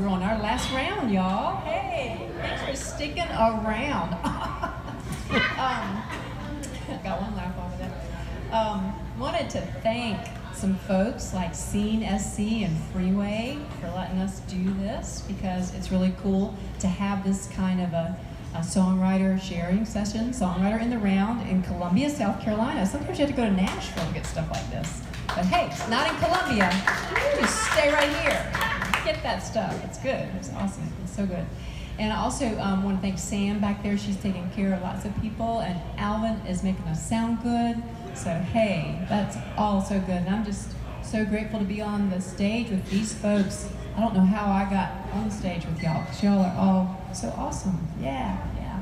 We're on our last round, y'all. Hey, thanks for sticking around. Got one laugh off of that. Wanted to thank some folks like Scene SC and Freeway for letting us do this, because it's really cool to have this kind of a songwriter sharing session, Songwriter in the Round, in Columbia, South Carolina. Sometimes you have to go to Nashville to get stuff like this. But hey, not in Columbia. You stay right here. Get that stuff. It's good. It's awesome. It's so good. And I also want to thank Sam back there. She's taking care of lots of people. And Alvin is making us sound good. So hey, that's all so good. And I'm just so grateful to be on the stage with these folks. I don't know how I got on stage with y'all, because y'all are all so awesome. Yeah, yeah.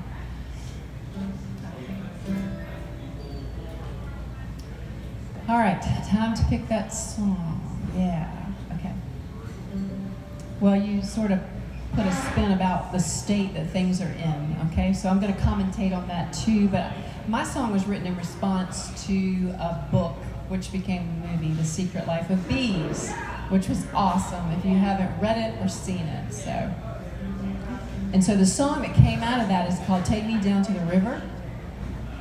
All right, time to pick that song. Yeah, okay. Well, you sort of put a spin about the state that things are in, okay? So I'm gonna commentate on that too, but my song was written in response to a book which became the movie, The Secret Life of Bees, which was awesome if you haven't read it or seen it, so. And so the song that came out of that is called Take Me Down to the River,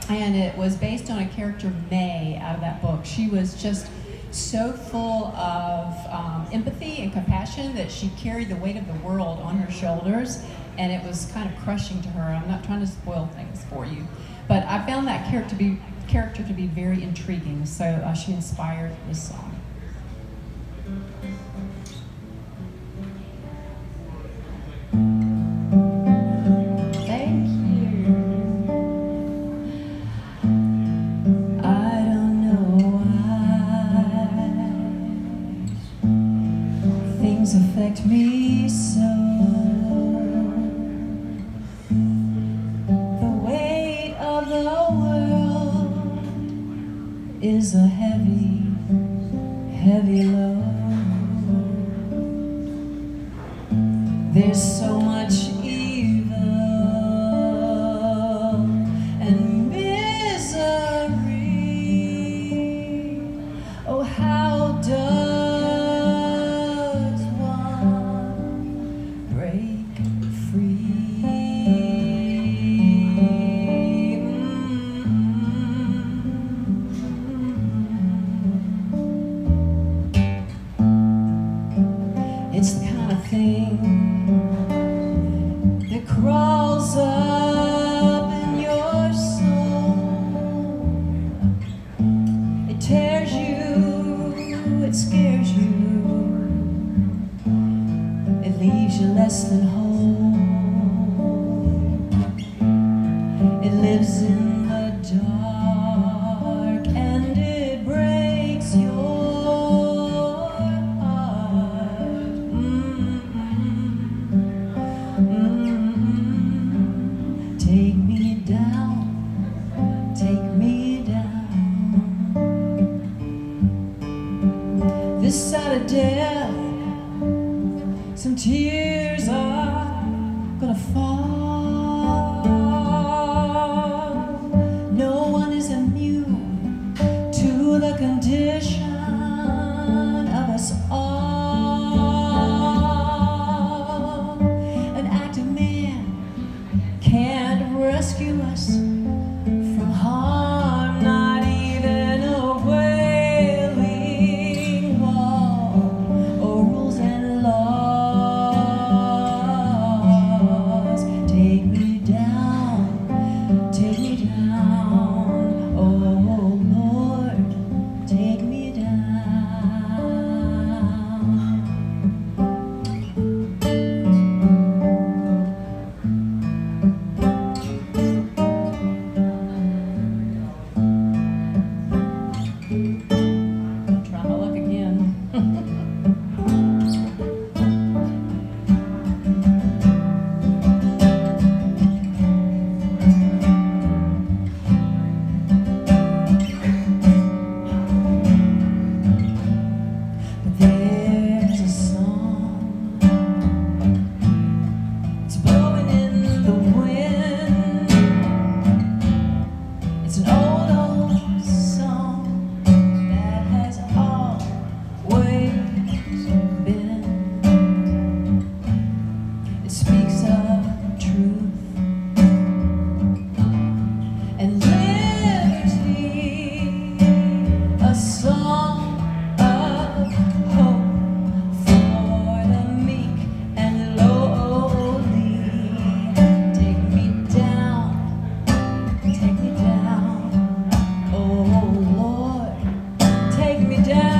and it was based on a character, May, out of that book. She was just so full of empathy and compassion that she carried the weight of the world on her shoulders, and it was kind of crushing to her. I'm not trying to spoil things for you, but I found that character to be very intriguing, so she inspired this song. Affect me so, the weight of the world is a heavy, heavy load. There's so much evil and misery. Oh, how does it speaks of truth and liberty, a song of hope for the meek and lowly. Take me down, oh Lord, take me down.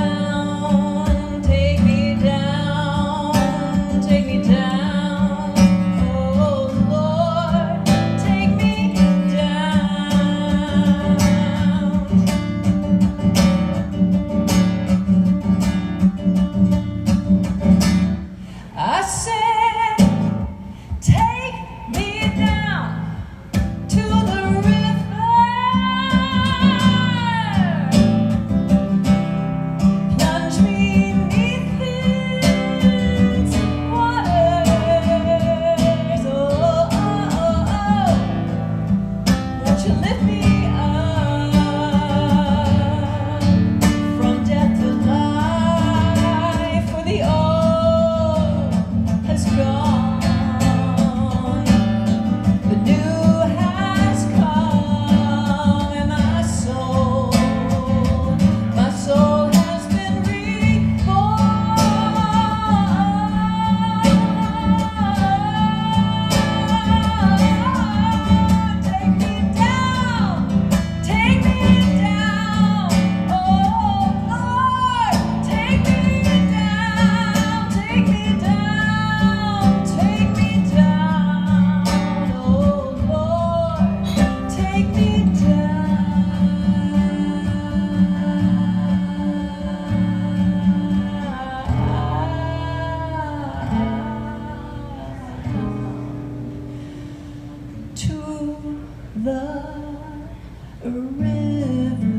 The river.